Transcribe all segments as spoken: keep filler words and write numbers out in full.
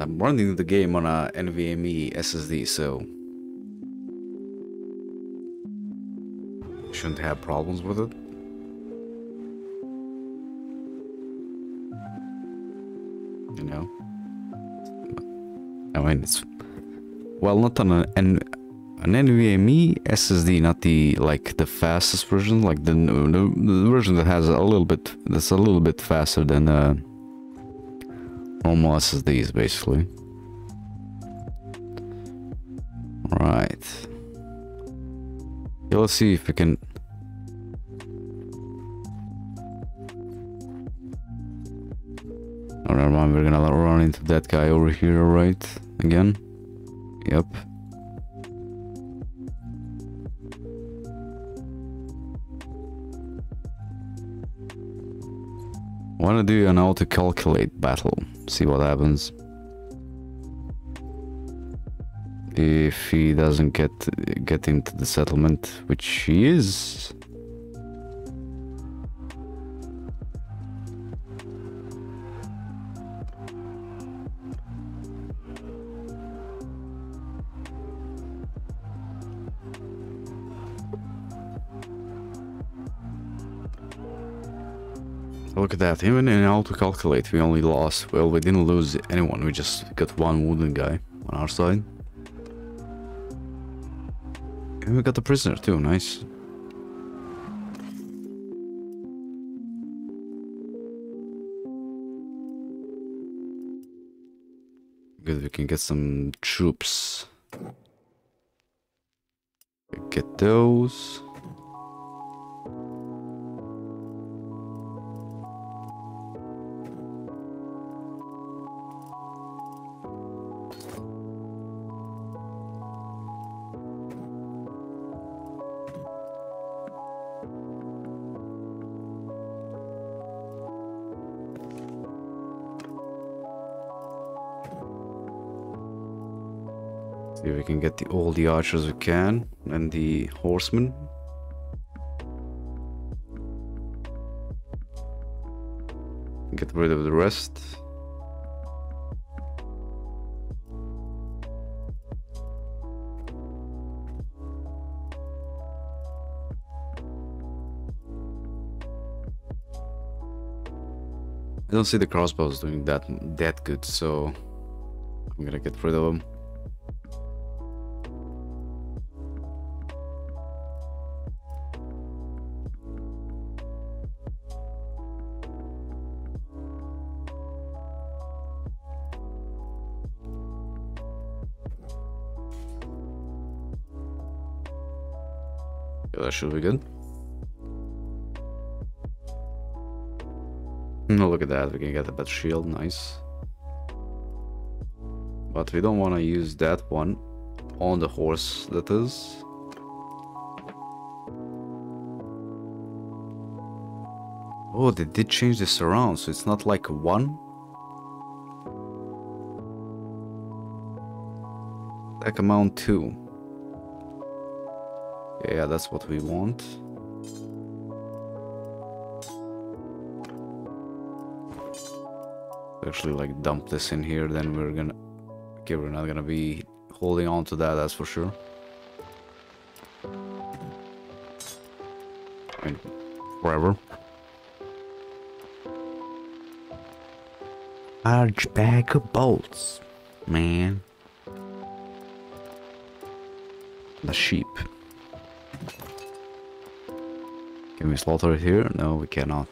I'm running the game on a NVMe S S D, so shouldn't have problems with it. You know, I mean, it's, well, not on an an NVMe S S D, not the like the fastest version, like the, the version that has a little bit that's a little bit faster than uh, normal S S Ds, basically. Right. Yeah, let's see if we can. Oh, never mind, we're gonna run into that guy over here, right? Again? Yep. Wanna do an auto calculate battle, see what happens. If he doesn't get get into the settlement, which he is, look at that, even in auto calculate we only lost, well, we didn't lose anyone, we just got one wooden guy on our side. And we got the prisoner too, nice. Good, we can get some troops. Get those. See if we can get the, all the archers we can, and the horsemen. Get rid of the rest. I don't see the crossbows doing that that good, so I'm gonna get rid of them. That should be good. No, look at that, we can get a better shield, nice. But we don't want to use that one on the horse, that is. Oh, they did change this around, so it's not like one. Attack amount two. Yeah, that's what we want. Actually, like, dump this in here, then we're gonna... Okay, we're not gonna be holding on to that, that's for sure. I mean, forever. Large bag of bolts, man. The sheep. Can we slaughter it here? No, we cannot.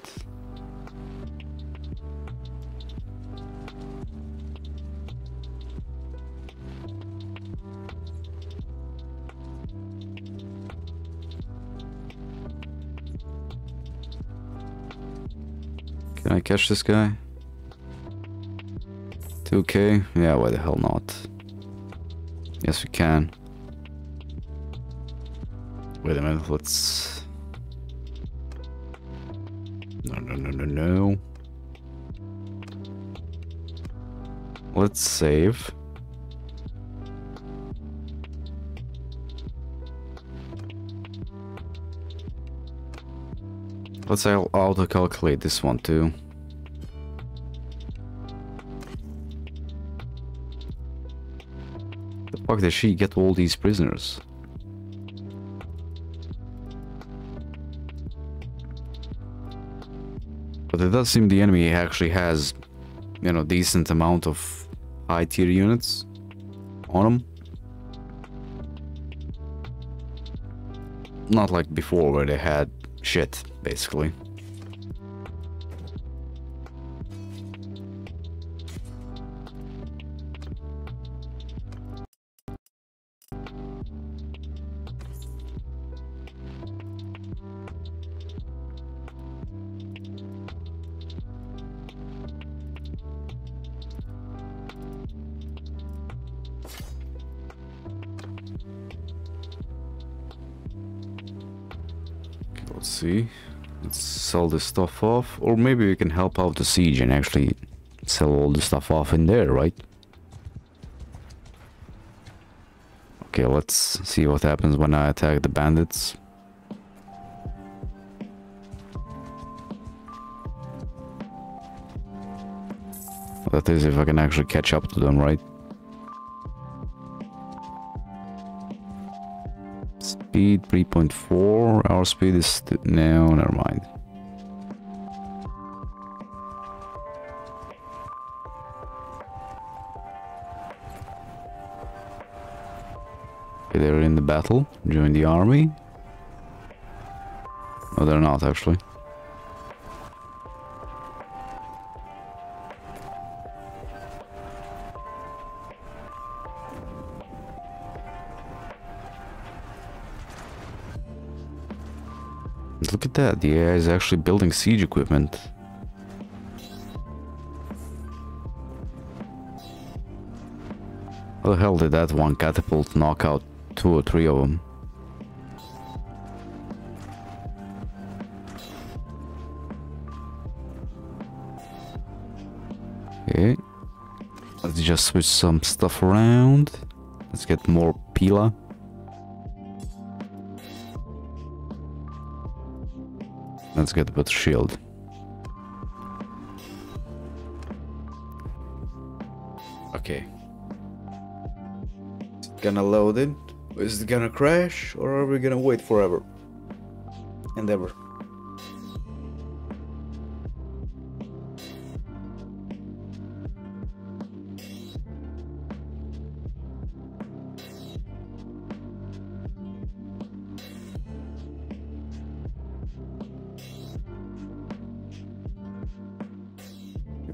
Can I catch this guy? two K? Yeah, why the hell not? Yes, we can. Wait a minute, let's... No, no, no, no, no. Let's save. Let's auto-calculate this one too. Fuck, did she get all these prisoners? But it does seem the enemy actually has, you know, decent amount of high tier units on him. Not like before where they had shit, basically. See, let's sell this stuff off, or maybe we can help out the siege and actually sell all the stuff off in there, right? Okay, let's see what happens when I attack the bandits. That is, if I can actually catch up to them, right? Speed three point four, our speed is no, never mind. Okay, they're in the battle. Join the army. No, they're not actually. Look at that, the A I is actually building siege equipment. How the hell did that one catapult knock out two or three of them? Okay, let's just switch some stuff around. Let's get more pila. Let's get a better shield. Okay. Is it gonna load it? Is it gonna crash? Or are we gonna wait forever? And ever.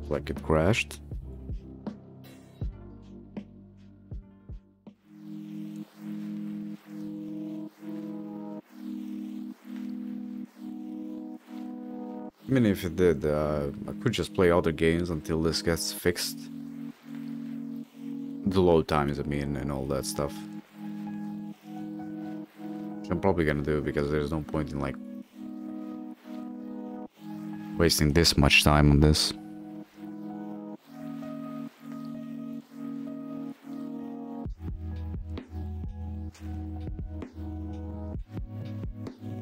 Like it crashed. I mean, if it did, uh, I could just play other games until this gets fixed. The load times, I mean, and all that stuff. Which I'm probably gonna do because there's no point in like wasting this much time on this.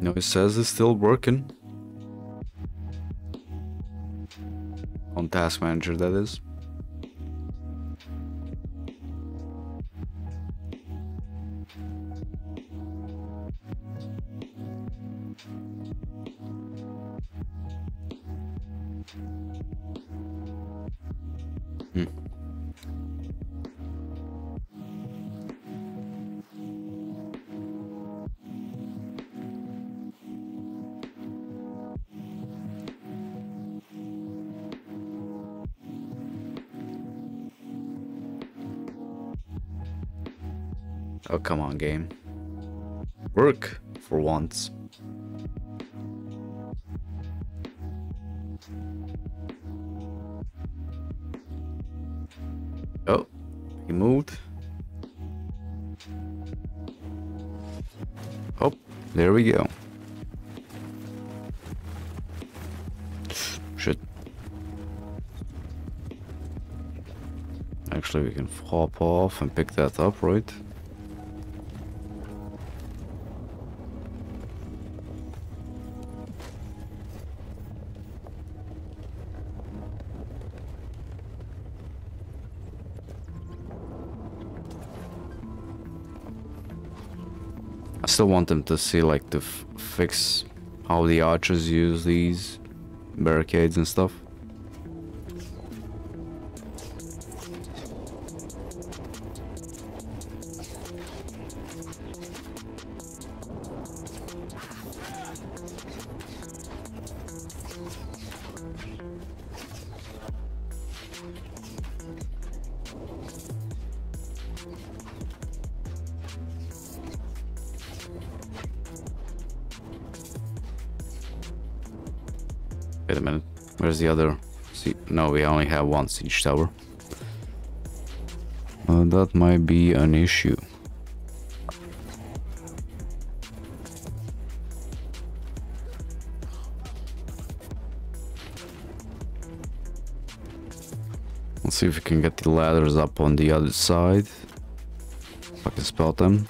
No, it says it's still working. On Task Manager, that is. Hmm. Oh, come on, game. Work for once. Oh, he moved. Oh, there we go. Shit. Actually, we can hop off and pick that up, right? still want them to see, like, to f fix how the archers use these barricades and stuff. Wait a minute, where's the other? See, no, we only have one siege tower. Uh, that might be an issue. Let's see if we can get the ladders up on the other side. If I can spot them.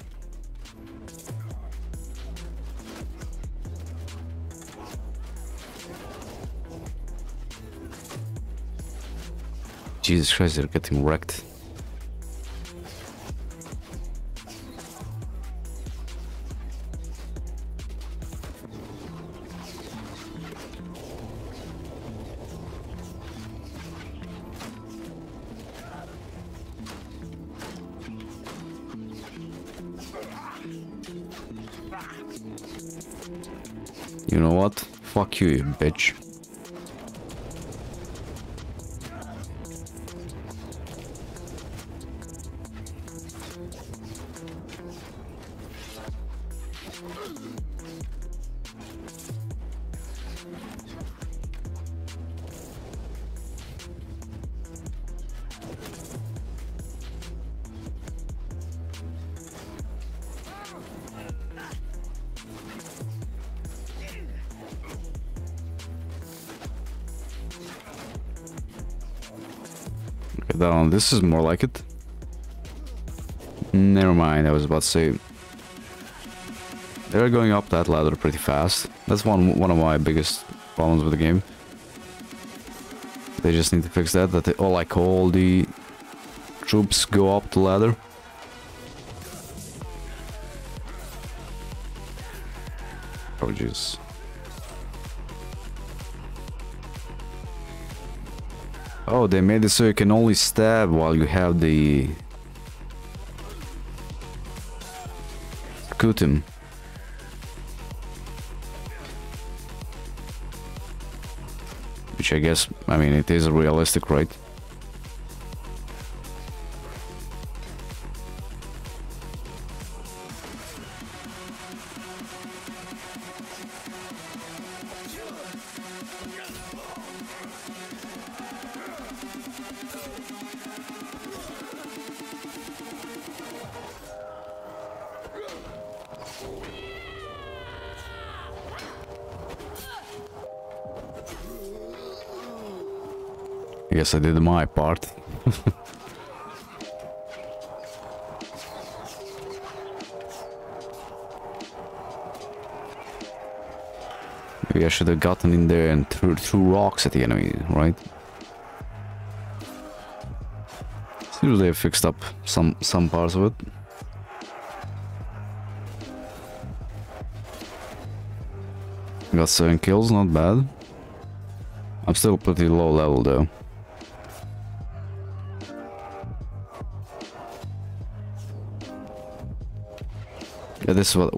Jesus Christ, they're getting wrecked. You know what? Fuck you, you bitch. Down. This is more like it. Never mind, I was about to say. They're going up that ladder pretty fast. That's one one of my biggest problems with the game. They just need to fix that, that they, oh, like all the troops go up the ladder. Oh jeez. Oh, they made it so you can only stab while you have the scutum. Which I guess, I mean, it is realistic, right? I guess I did my part. Maybe I should have gotten in there and threw, threw rocks at the enemy, right? Seems they fixed up some, some parts of it. Got seven kills, not bad. I'm still pretty low level though. Yeah, this is what.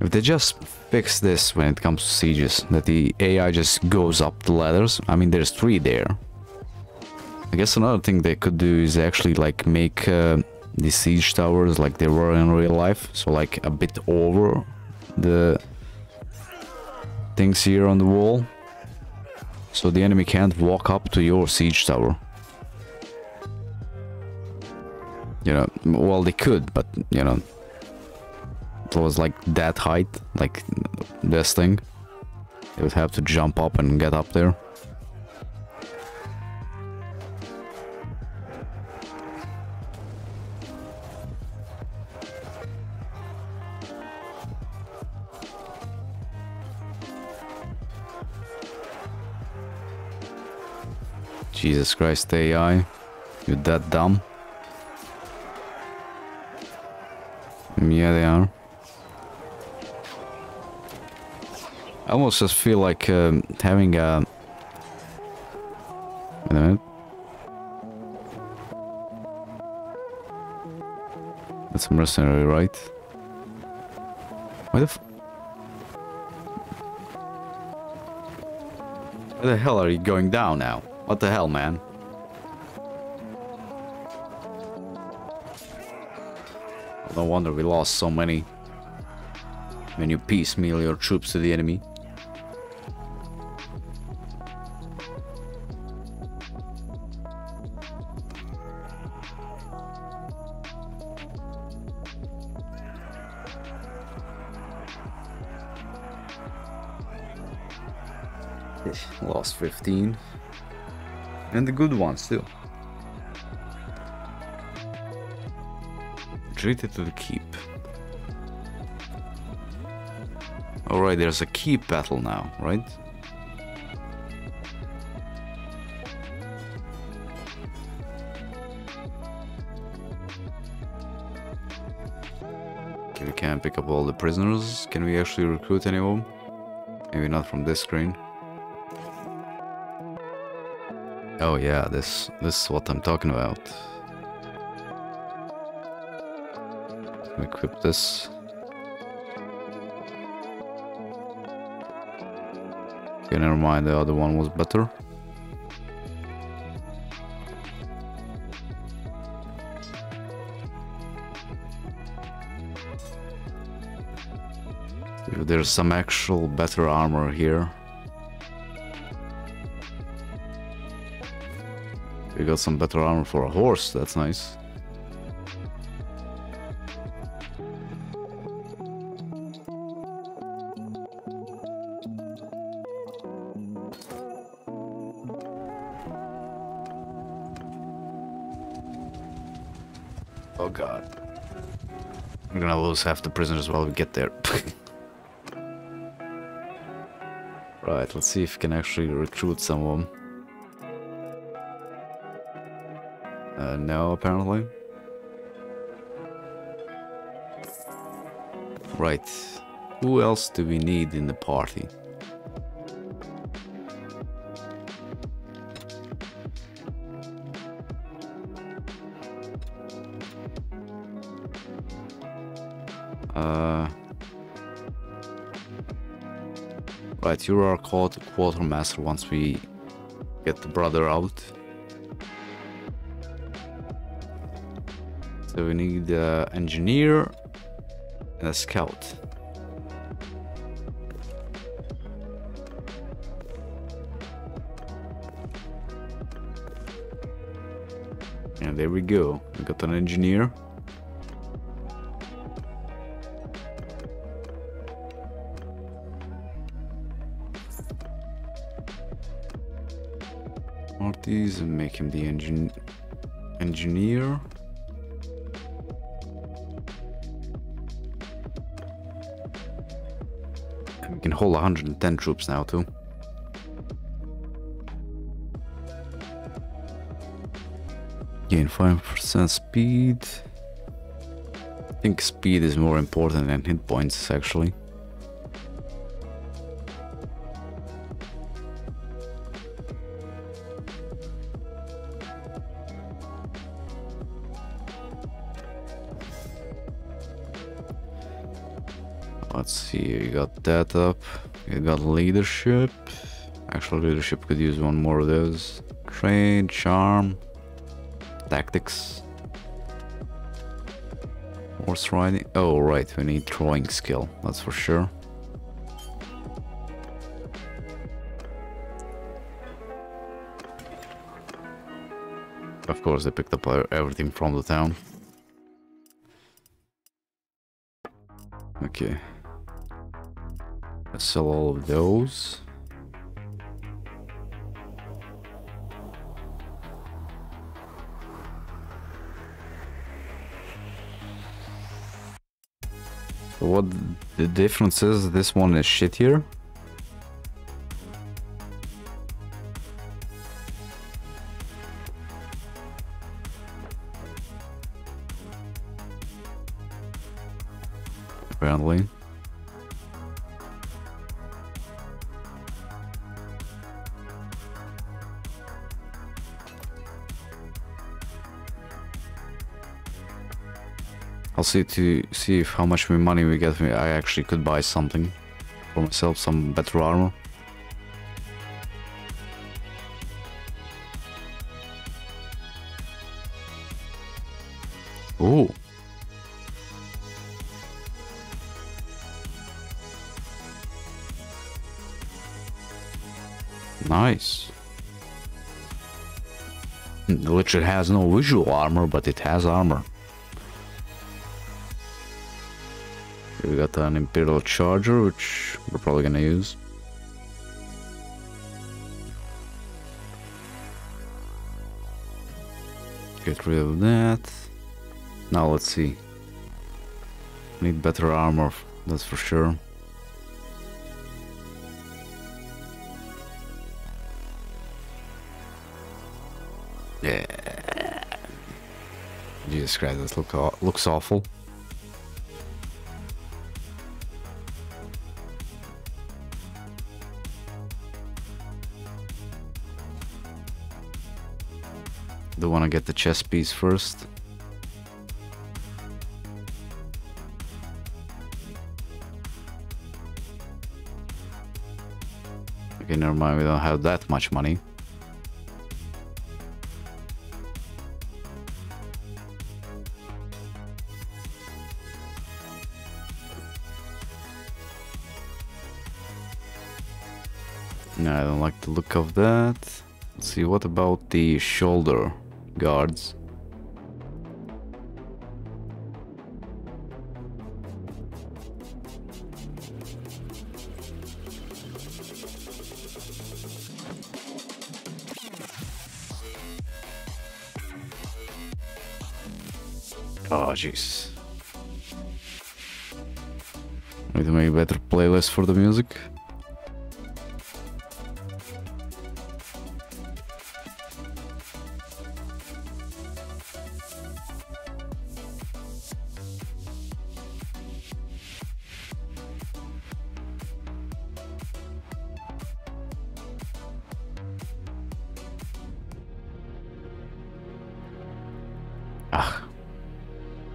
If they just fix this when it comes to sieges, that the A I just goes up the ladders. I mean, there's three there. I guess another thing they could do is actually like make uh, the siege towers like they were in real life, so like a bit over the things here on the wall, so the enemy can't walk up to your siege tower. You know, well, they could, but you know, it was like that height, like this thing. They would have to jump up and get up there. Jesus Christ, A I, you're that dumb. Yeah, they are. I almost just feel like um, having a... Wait a minute. That's a mercenary, right? Why the f... Why the hell are you going down now? What the hell, man? No wonder we lost so many when you piecemeal your troops to the enemy. Lost fifteen. And the good ones too. Retreated to the keep. Alright, there's a keep battle now, right? Okay, we can't pick up all the prisoners. Can we actually recruit anyone? Maybe not from this screen. Oh yeah, this this is what I'm talking about. Equip this. Okay, never mind, the other one was better. If there's some actual better armor here. We got some better armor for a horse, that's nice. Oh god. We're gonna lose half the prisoners while we get there. Right, let's see if we can actually recruit someone. Uh, no, apparently. Right. Who else do we need in the party? Uh, right, you are called quartermaster once we get the brother out. So we need an engineer and a scout. And there we go, we got an engineer. These and make him the engine engineer. And we can hold one hundred ten troops now too. Gain five percent speed. I think speed is more important than hit points actually. Let's see, we got that up, we got leadership, actual leadership could use one more of those, trade, charm, tactics, horse riding, oh right, we need throwing skill, that's for sure. Of course they picked up everything from the town. Okay. Let's sell all of those. So what the difference is, this one is shittier. apparently. I'll see to see if how much money we get. I actually could buy something for myself, some better armor. Ooh. Nice. Literally has no visual armor, but it has armor. We got an Imperial Charger, which we're probably gonna use. Get rid of that. Now let's see. Need better armor, that's for sure. Yeah. Jesus Christ, this look, looks awful. Do want to get the chest piece first. Okay, never mind, we don't have that much money. No, I don't like the look of that. Let's see, what about the shoulder guards? Oh jeez. Need to make a better playlist for the music.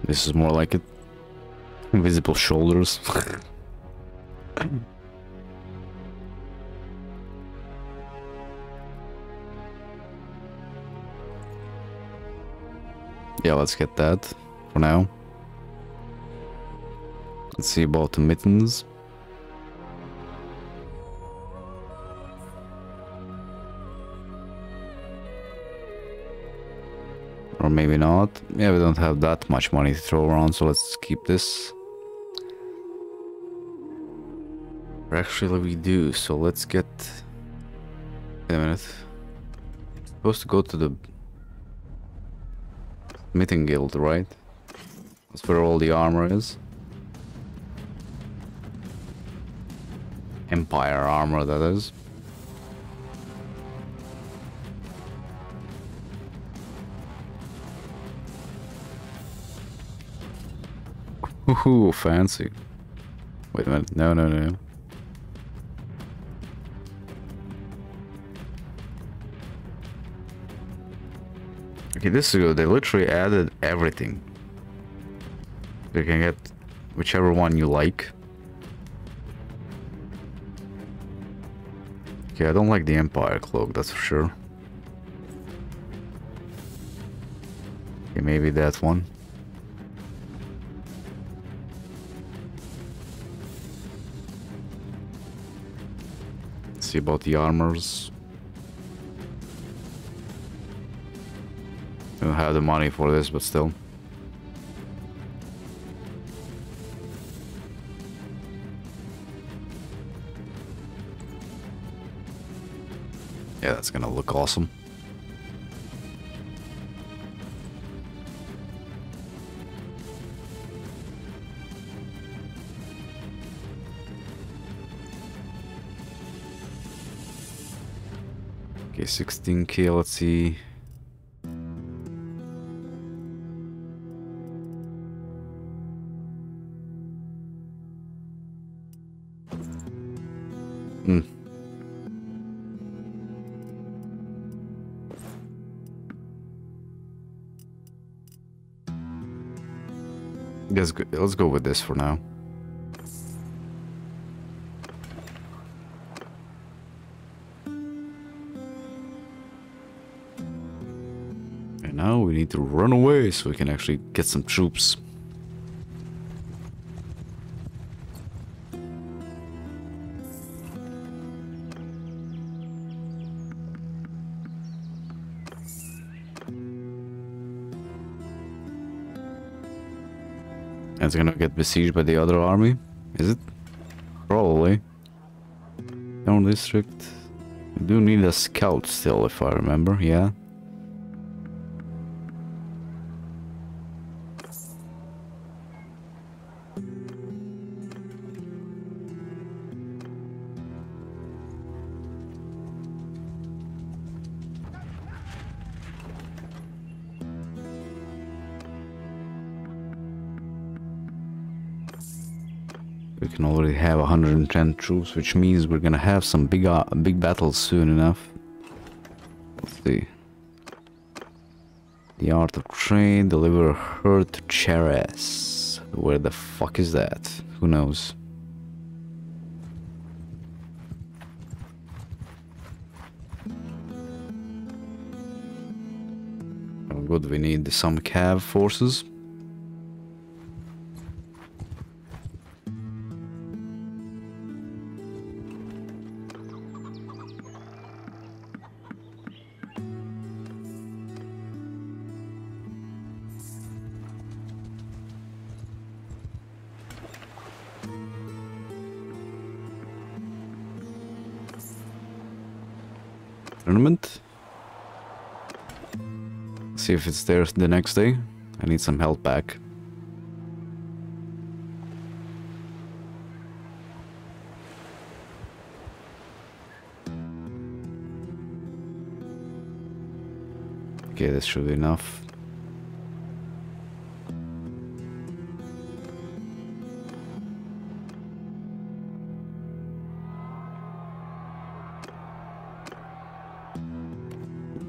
This is more like it. Invisible shoulders. Yeah, let's get that for now. Let's see about the mittens. Or maybe not. Yeah, we don't have that much money to throw around, so let's keep this. Actually, we do, so let's get... Wait a minute. I'm supposed to go to the... Smithing Guild, right? That's where all the armor is. Empire armor, that is. Ooh, fancy. Wait a minute. No, no, no. Okay, this is good. They literally added everything. You can get whichever one you like. Okay, I don't like the Empire cloak, that's for sure. Okay, maybe that one. See about the armors. Don't have the money for this, but still. Yeah, that's gonna look awesome. Okay, sixteen K, let's see. Hmm. Let's go, let's go with this for now. And now we need to run away so we can actually get some troops. It's gonna get besieged by the other army, is it? Probably. Town district. We do need a scout still, if I remember, yeah. Already have one hundred ten troops, which means we're gonna have some big uh, big battles soon enough. Let's see. The art of trade, deliver a herd to Cheres. Where the fuck is that? Who knows? Oh, good, we need some cav forces. See if it's there the next day. I need some health back. Okay, this should be enough.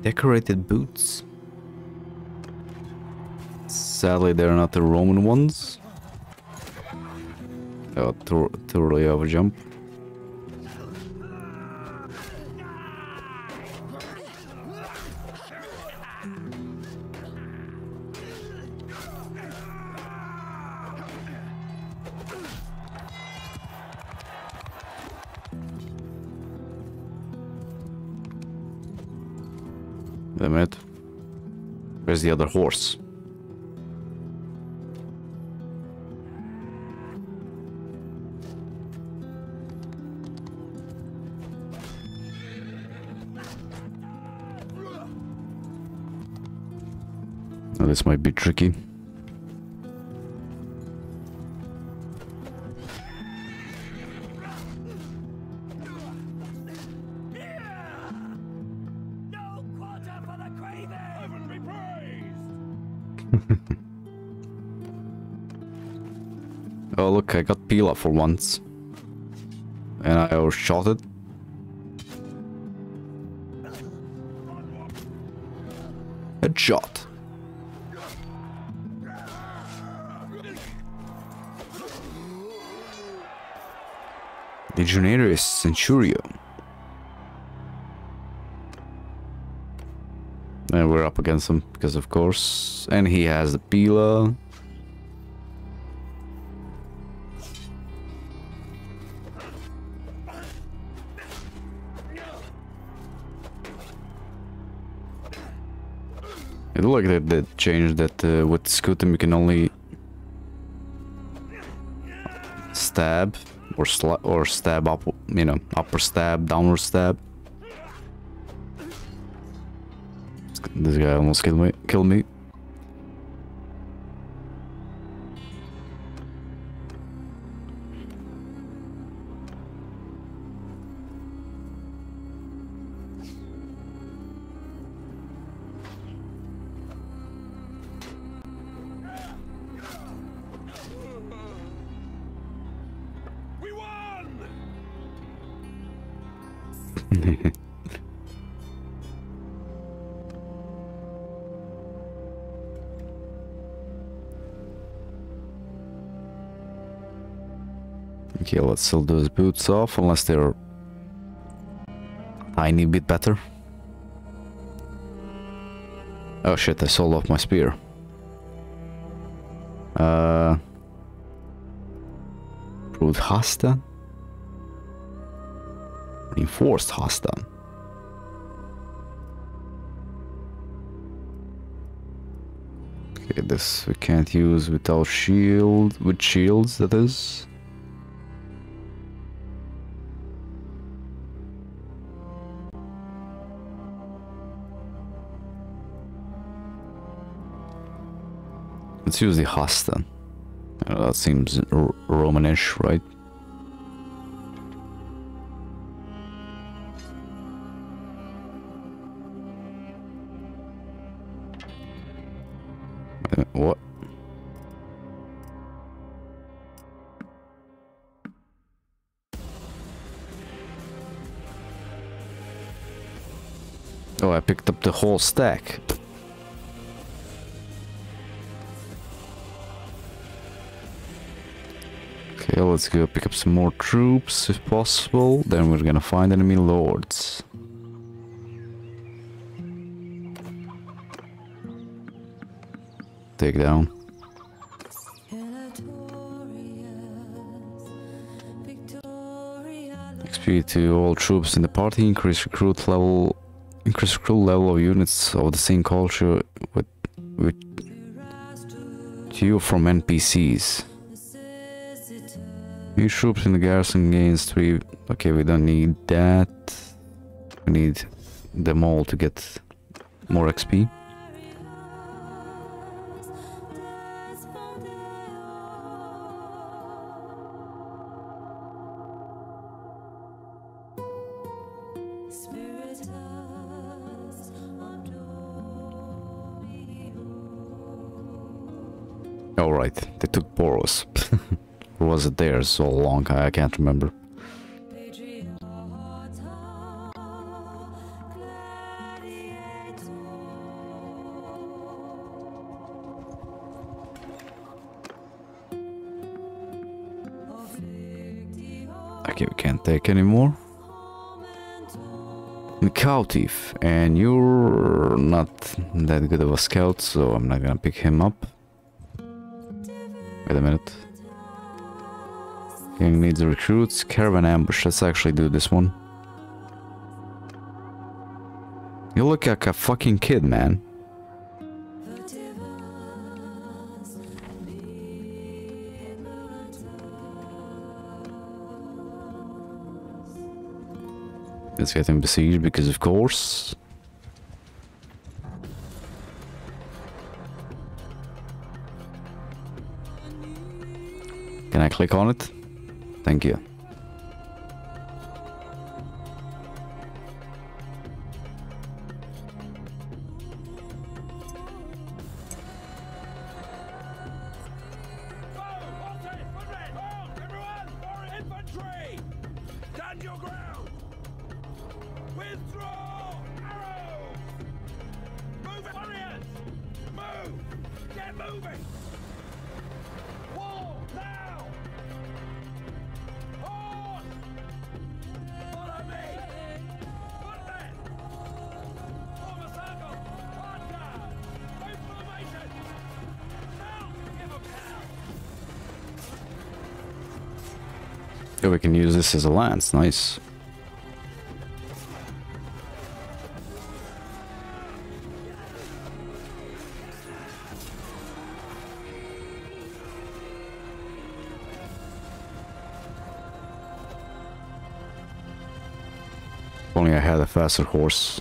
Decorated boots. Sadly, they're not the Roman ones. Oh, totally over jump. Damn it. Where's the other horse? This might be tricky. No quarter for the craven. Heaven be praised. Oh look, I got Pila for once, and I overshot it. Headshot. The Junerius Centurio. And we're up against him, because of course. And he has the Pila. I do like that, that change that uh, with scutum you can only stab. Or, sla or stab up, you know, upper stab, downward stab. This guy almost killed me. Killed me. Okay, let's sell those boots off unless they're a tiny bit better. Oh shit, I sold off my spear. Uh, Improved hasta. Reinforced hasta. Okay, this we can't use without shield, with shields that is. Let's use the hasta. Uh, that seems R Romanish, right? Uh, what? Oh, I picked up the whole stack. Okay, let's go pick up some more troops if possible, then we're gonna find enemy lords. Take down. X P to all troops in the party, increase recruit level, increase recruit level of units of the same culture with, with you from N P Cs. New troops in the garrison gains three. Okay, we don't need that. We need them all to get more X P. All right, they took Boros. Or was it there so long? I can't remember. Okay, we can't take any more. Scout thief, and you're not that good of a scout, so I'm not gonna pick him up. Wait a minute. Gang needs recruits, caravan ambush, let's actually do this one. You look like a fucking kid, man. Let's get him besieged because of course. Can I click on it? Thank you. We can use this as a lance, nice. If only I had a faster horse.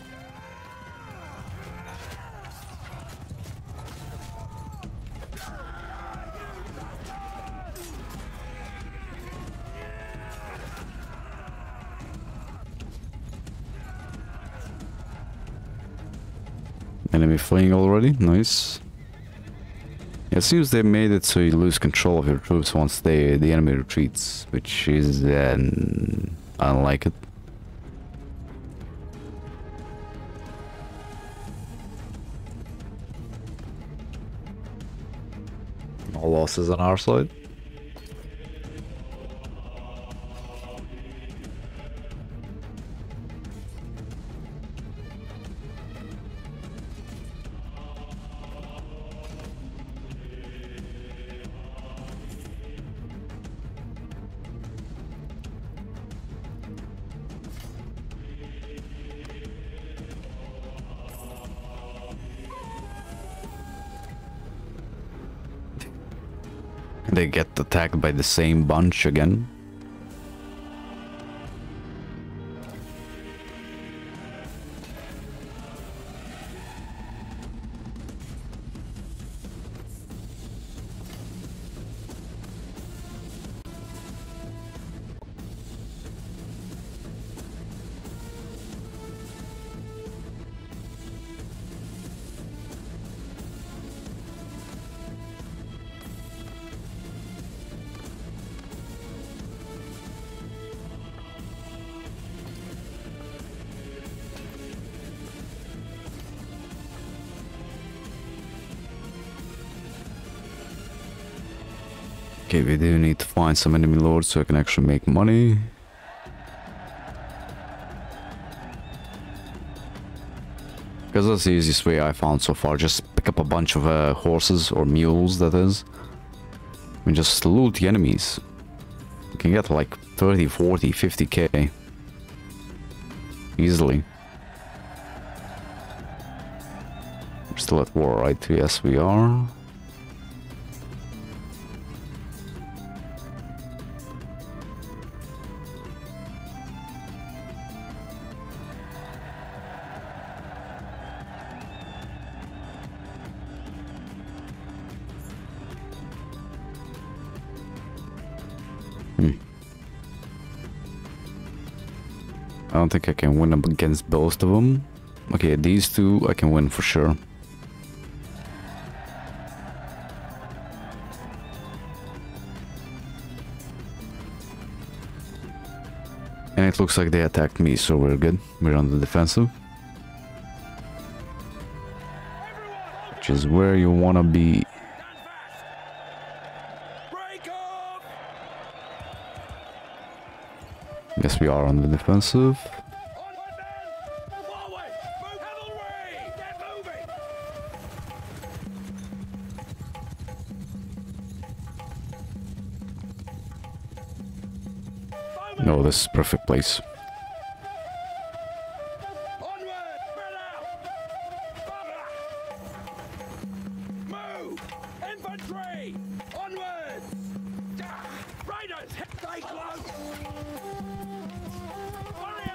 Enemy fleeing already, nice. It seems they made it so you lose control of your troops once they the enemy retreats, which is... Um, I don't like it. No losses on our side. They get attacked by the same bunch again. Okay, we do need to find some enemy lords so I can actually make money. Because that's the easiest way I found so far. Just pick up a bunch of uh, horses or mules, that is. And just loot the enemies. You can get like thirty, forty, fifty K. Easily. We're still at war, right? Yes, we are. I don't think I can win up against both of them. Okay, these two I can win for sure. And it looks like they attacked me, so we're good. We're on the defensive. Which is where you wanna be. Yes, we are on the defensive. No, this is a perfect place.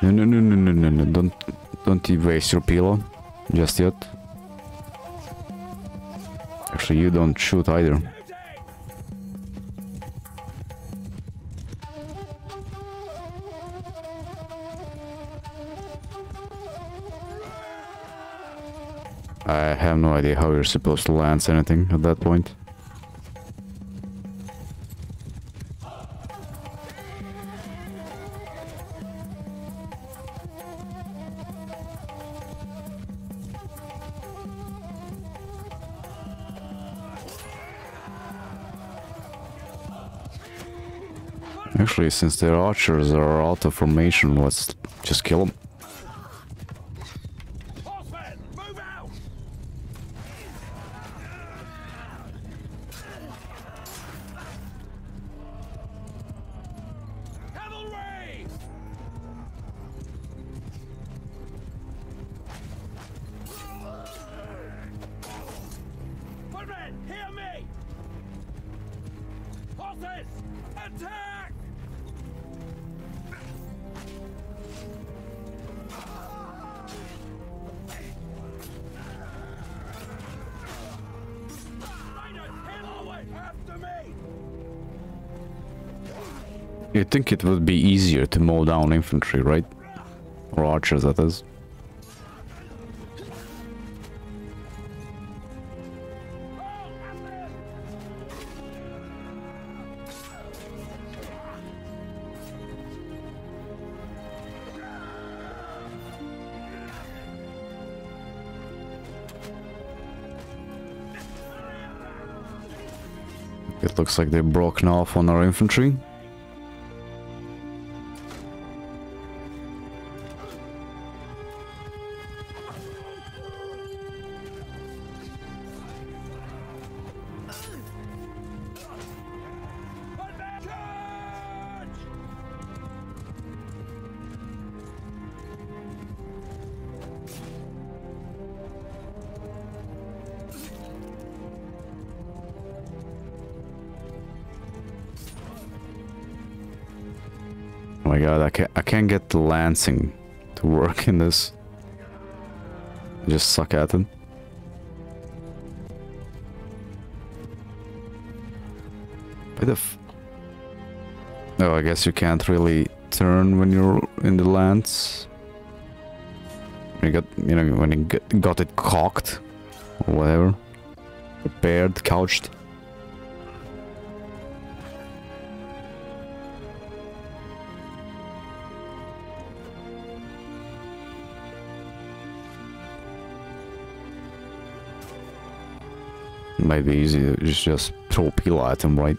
No, no, no, no, no, no, no, don't, don't you waste your pilum just yet. Actually, you don't shoot either. I have no idea how you're supposed to lance anything at that point. Actually, since their archers are out of formation, let's just kill them. Horsemen, move out. Cavalry. Footmen, hear me. Horses, attack. You'd think it would be easier to mow down infantry, right? Or archers, that is. It looks like they've broken off on our infantry. Oh my god, I can't, I can't get the lancing to work in this. I just suck at it. Why the f- Oh, I guess you can't really turn when you're in the lance. You got, you know, when you get, got it cocked, or whatever. Prepared, couched. Might be easy to just, just throw a pilum at him, right?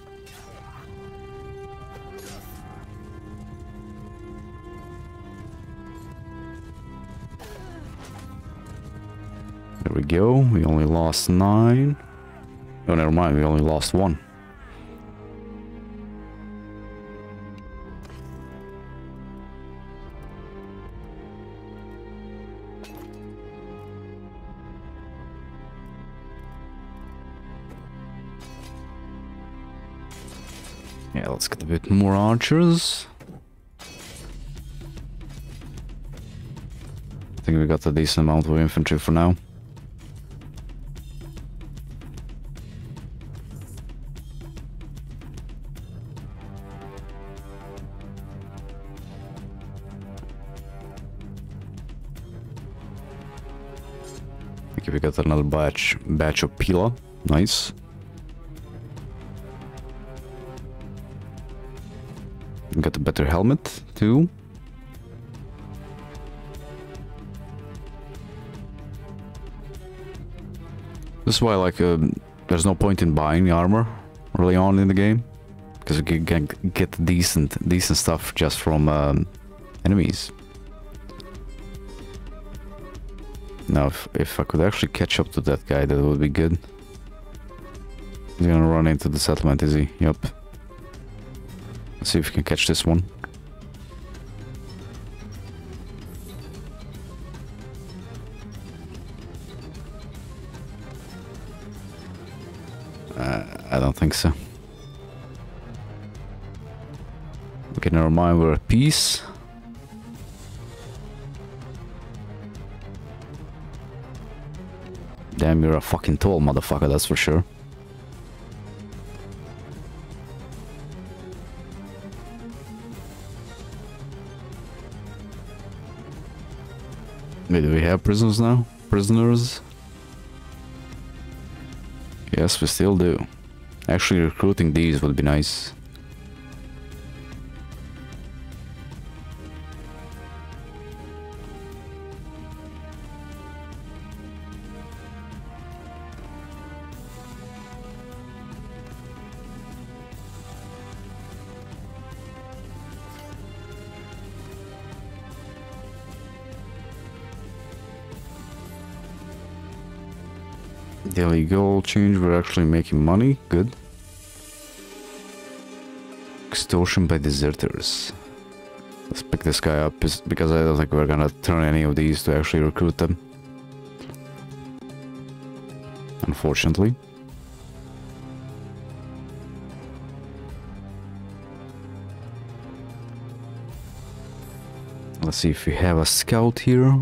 There we go. We only lost nine. Oh, never mind. We only lost one. Yeah, let's get a bit more archers. I think we got a decent amount of infantry for now. Okay, we got another batch, batch of pilum. Nice. Got a better helmet, too. This is why, like, uh, there's no point in buying armor early on in the game. Because you can get decent, decent stuff just from um, enemies. Now, if, if I could actually catch up to that guy, that would be good. He's gonna run into the settlement, is he? Yup. See if we can catch this one. Uh, I don't think so. Okay, never mind, we're at peace. Damn, you're a fucking tall motherfucker, that's for sure. Wait, do we have prisoners now? Prisoners? Yes, we still do. Actually, recruiting these would be nice. Daily goal change, we're actually making money, good. Extortion by deserters. Let's pick this guy up because I don't think we're gonna turn any of these to actually recruit them. Unfortunately. Let's see if we have a scout here.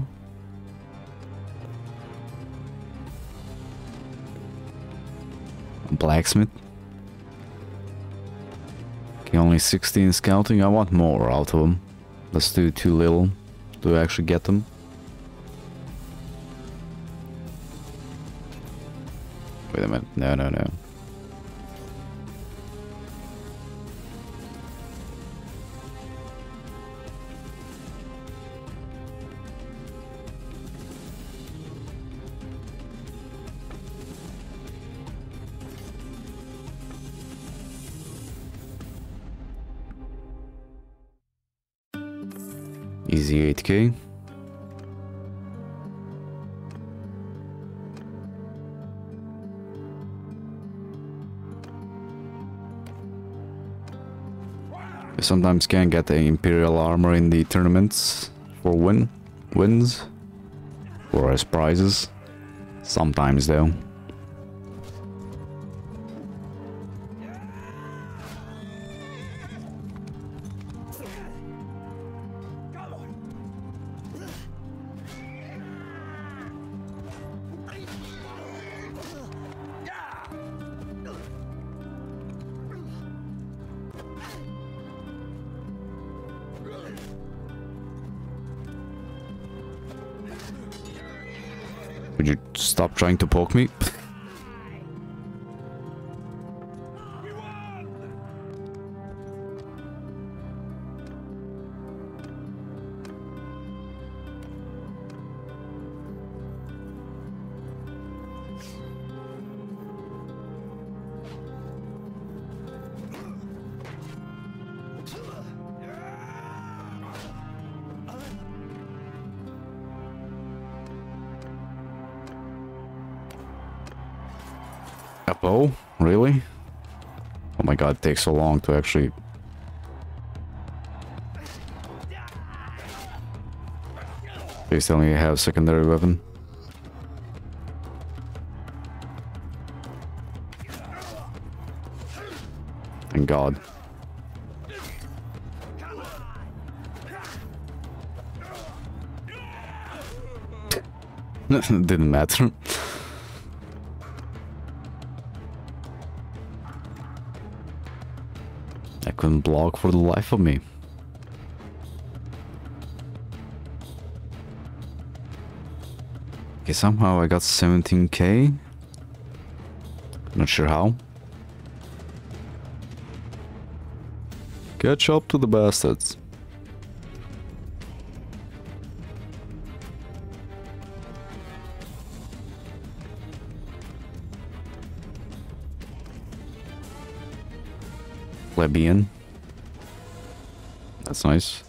Blacksmith. Okay, only sixteen scouting. I want more out of them. Let's do too little to actually get them. Wait a minute. No, no, no. Easy eight K. I sometimes can get the Imperial armor in the tournaments for win wins or as prizes. Sometimes though. Would you stop trying to poke me? A bow? Really? Oh my god, it takes so long to actually... Please tell me you have a secondary weapon. Thank god. Didn't matter. Couldn't block for the life of me. Okay, somehow I got seventeen K. Not sure how. Catch up to the bastards. Plebeian. That's nice.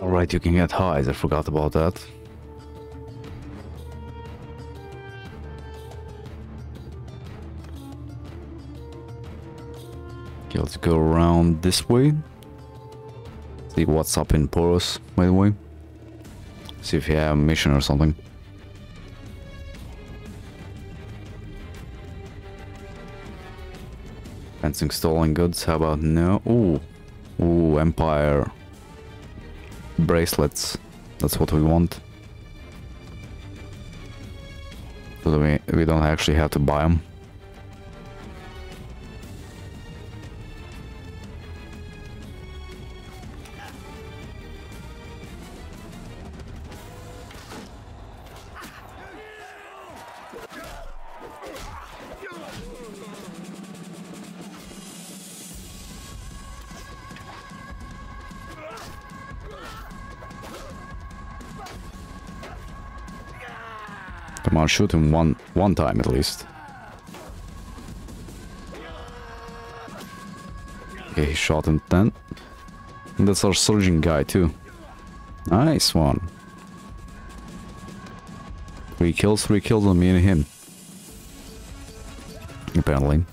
All right, you can get hides. I forgot about that. Let's go around this way. See what's up in Poros, by the way. See if you have a mission or something. Fencing stolen goods, how about no? Ooh. Ooh, Empire. Bracelets. That's what we want. So we, we don't actually have to buy them. Come on, shoot him one one time at least. Okay, he shot him then. And that's our surgeon guy too. Nice one. Three kills, three kills on me and him. Apparently.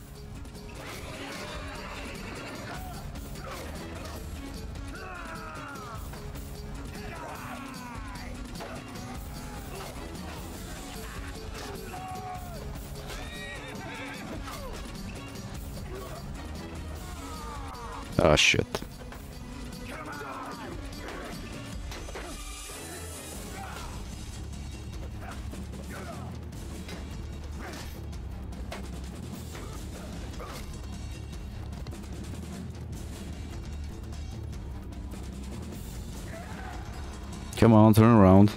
Ah, shit. Come on, turn around.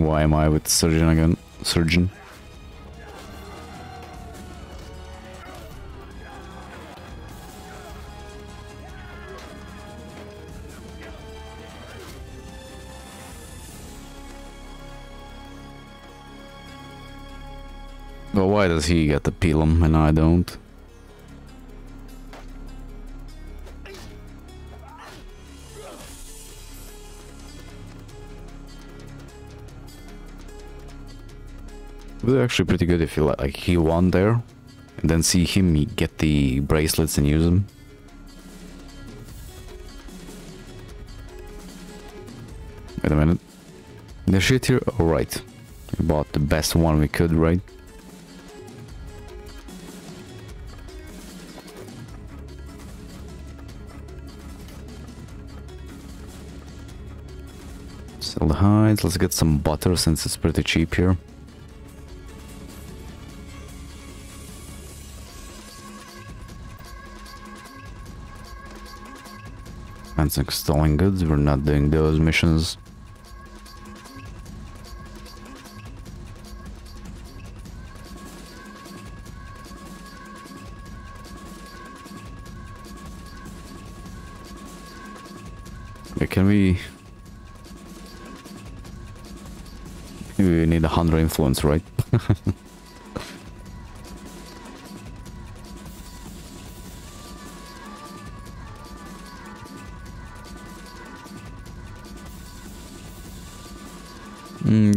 Why am I with surgeon again? Surgeon. But why does he get the pilum and I don't? It was actually pretty good if you let, like, he won there, and then see him get the bracelets and use them. Wait a minute. The shit here? Alright. We bought the best one we could, right? Sell the hides. Let's get some butter since it's pretty cheap here. Installing goods, we're not doing those missions. Okay, can we? Maybe we need a hundred influence, right?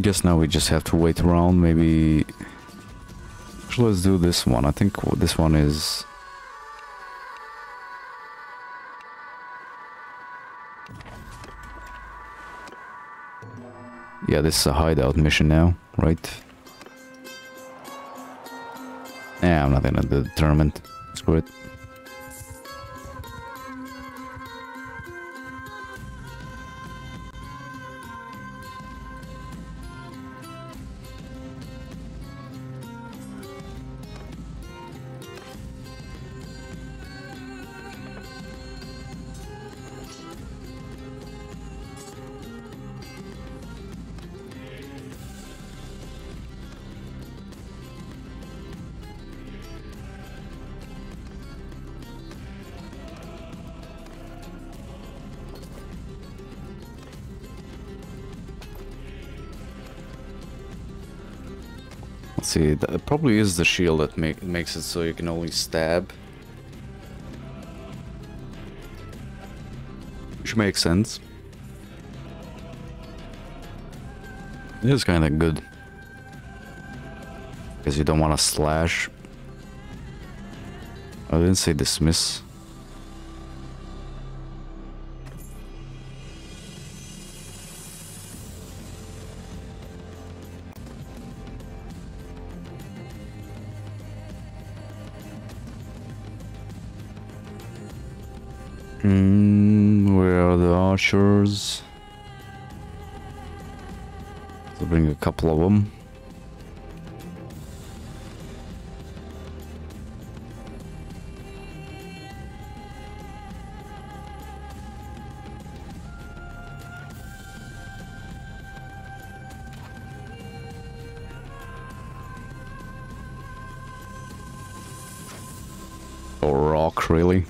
Guess now we just have to wait around. Maybe let's do this one. I think this one is yeah this is a hideout mission now, right? Yeah, I'm not gonna do the tournament, screw it. See, that probably is the shield that make, makes it so you can only stab. Which makes sense. It is kind of good. Because you don't want to slash. I didn't say dismiss. Mm, where are the archers? I'll bring a couple of them. A rock, really?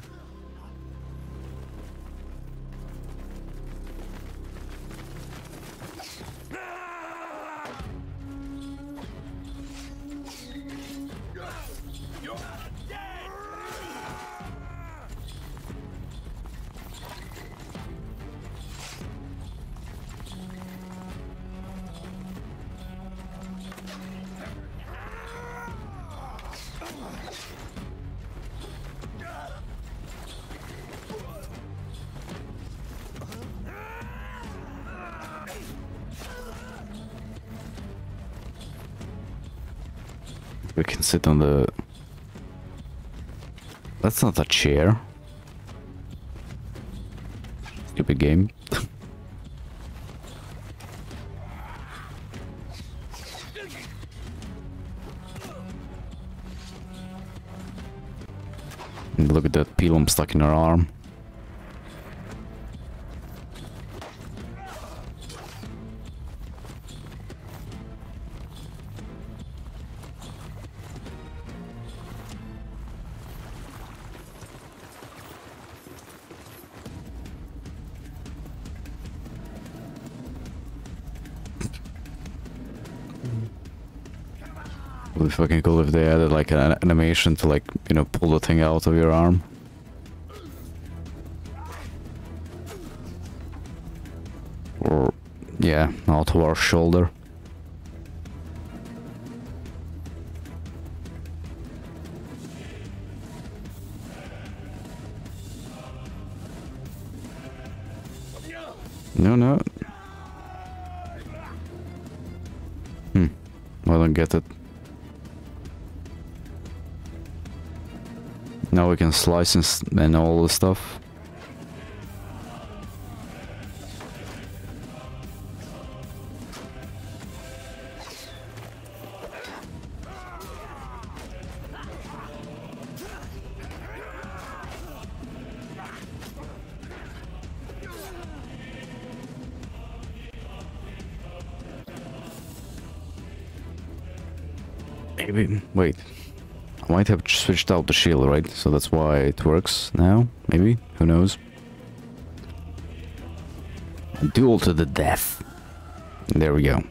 We can sit on the... That's not a chair. Stupid game. And look at that pilum stuck in her arm. It would be fucking cool if they added like an animation to like, you know, pull the thing out of your arm. Or, yeah, out of our shoulder. No, no. Hmm, I don't get it. Now we can slice and, and all the stuff. Maybe, wait. I might have switched out the shield, right? So that's why it works now, maybe? Who knows? Duel to the death. There we go.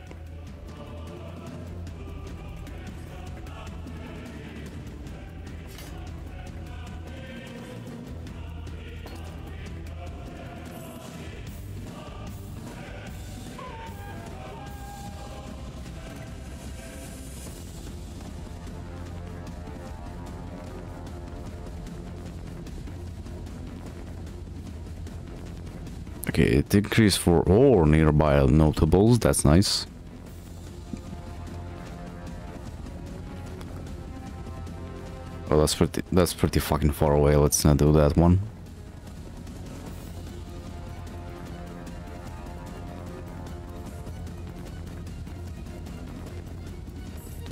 Okay, it increased for all nearby notables, that's nice. Oh, that's pretty, that's pretty fucking far away, let's not do that one.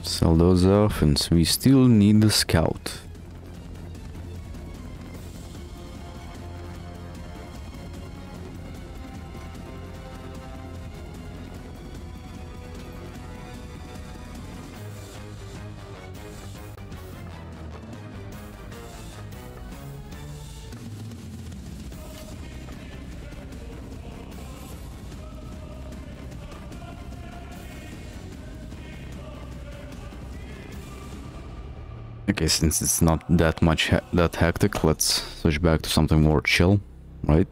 Sell those off, and we still need the scout. Okay, since it's not that much he that hectic, let's switch back to something more chill, right?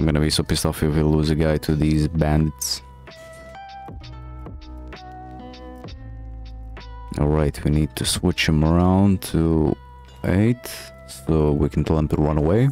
I'm gonna be so pissed off if we lose a guy to these bandits. Alright, we need to switch him around to eight, so we can tell him to run away.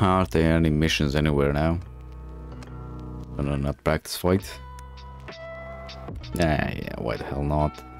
Are there any missions anywhere now? Gonna not practice fight? Nah, yeah, why the hell not?